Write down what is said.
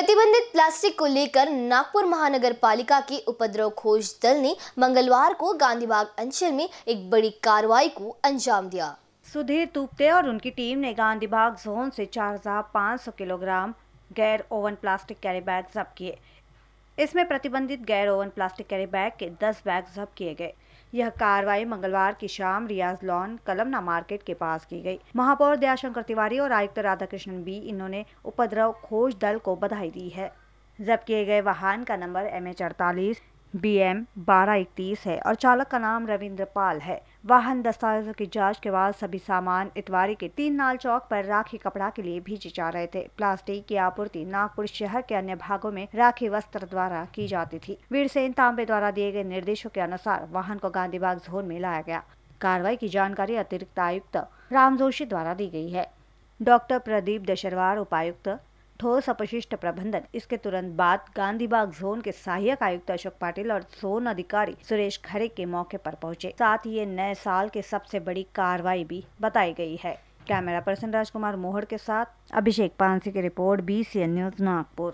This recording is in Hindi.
प्रतिबंधित प्लास्टिक को लेकर नागपुर महानगर पालिका के उपद्रव खोज दल ने मंगलवार को गांधीबाग अंचल में एक बड़ी कार्रवाई को अंजाम दिया। सुधीर तुप्ते और उनकी टीम ने गांधीबाग जोन से 4500 किलोग्राम गैर ओवन प्लास्टिक कैरी बैग जब्त किए। इसमें प्रतिबंधित गैर ओवन प्लास्टिक कैरी बैग के 10 बैग जब्त किए गए। यह कार्रवाई मंगलवार की शाम रियाज लॉन कलमना मार्केट के पास की गई। महापौर दयाशंकर तिवारी और आयुक्त राधा कृष्णन भी इन्होंने उपद्रव खोज दल को बधाई दी है। जब्त किए गए वाहन का नंबर MH 48 BM 1231 है और चालक का नाम रविंद्रपाल है। वाहन दस्तावेजों की जांच के बाद सभी सामान इतवारी के 3 नाल चौक पर राखी कपड़ा के लिए भेजे जा रहे थे। प्लास्टिक की आपूर्ति नागपुर शहर के अन्य भागों में राखी वस्त्र द्वारा की जाती थी। वीर सेन तांबे द्वारा दिए गए निर्देशों के अनुसार वाहन को गांधीबाग जोन में लाया गया। कार्रवाई की जानकारी अतिरिक्त आयुक्त राम जोशी द्वारा दी गई है। डॉक्टर प्रदीप दशरवार उपायुक्त ठोस अपशिष्ट प्रबंधन इसके तुरंत बाद गांधीबाग जोन के सहायक आयुक्त अशोक पाटिल और जोन अधिकारी सुरेश खरे के मौके पर पहुंचे। साथ ही ये नए साल के सबसे बड़ी कार्रवाई भी बताई गई है। कैमरा पर्सन राजकुमार मोहर के साथ अभिषेक पांसी की रिपोर्ट BCN न्यूज नागपुर।